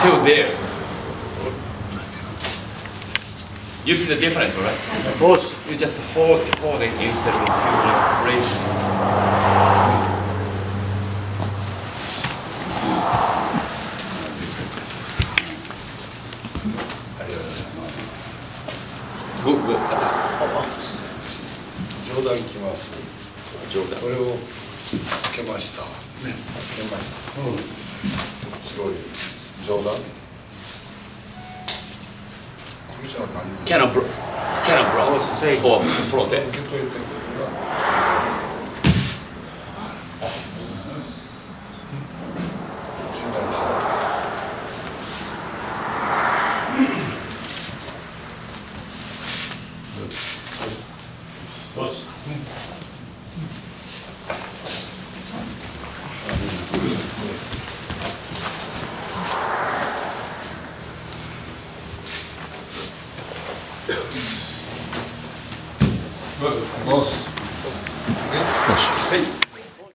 still there. You see the difference, right? Of course. You just hold it instead of feeling pressure. Good, good.冗談きます。冗談。それを受けました。ね、受けました。うん。すごい冗談。Boss.